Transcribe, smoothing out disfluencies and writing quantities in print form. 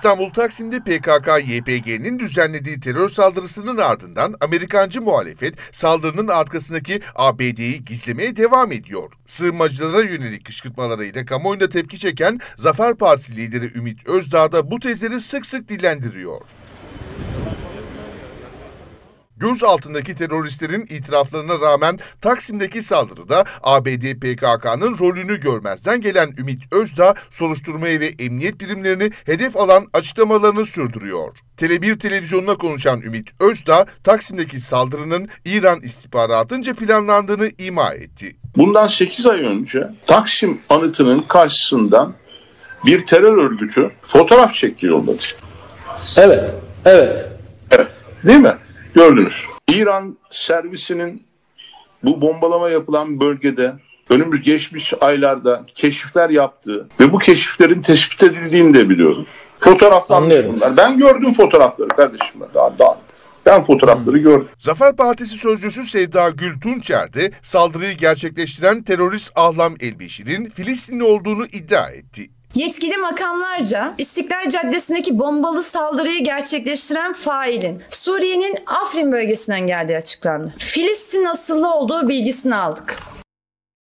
İstanbul Taksim'de PKK-YPG'nin düzenlediği terör saldırısının ardından Amerikancı muhalefet saldırının arkasındaki ABD'yi gizlemeye devam ediyor. Sığınmacılara yönelik kışkırtmalarıyla kamuoyunda tepki çeken Zafer Partisi lideri Ümit Özdağ da bu tezleri sık sık dillendiriyor. Göz altındaki teröristlerin itiraflarına rağmen Taksim'deki saldırıda ABD-PKK'nın rolünü görmezden gelen Ümit Özdağ, soruşturmayı ve emniyet birimlerini hedef alan açıklamalarını sürdürüyor. Tele-1 televizyonuna konuşan Ümit Özdağ, Taksim'deki saldırının İran istihbaratınca planlandığını ima etti. Bundan 8 ay önce Taksim anıtının karşısından bir terör örgütü fotoğraf çekiyordu. Evet. Değil mi? Gördünüz. İran servisinin bu bombalama yapılan bölgede önümüz geçmiş aylarda keşifler yaptığı ve bu keşiflerin tespit edildiğini de biliyoruz. Fotoğraflanmış bunlar. Ben gördüm fotoğrafları kardeşim. Ben fotoğrafları gördüm. Zafer Partisi sözcüsü Sevda Gültunçer de saldırıyı gerçekleştiren terörist Ahlam Elbeşir'in Filistinli olduğunu iddia etti. Yetkili makamlarca İstiklal Caddesi'ndeki bombalı saldırıyı gerçekleştiren failin Suriye'nin Afrin bölgesinden geldiği açıklandı. Filistin asıllı olduğu bilgisini aldık.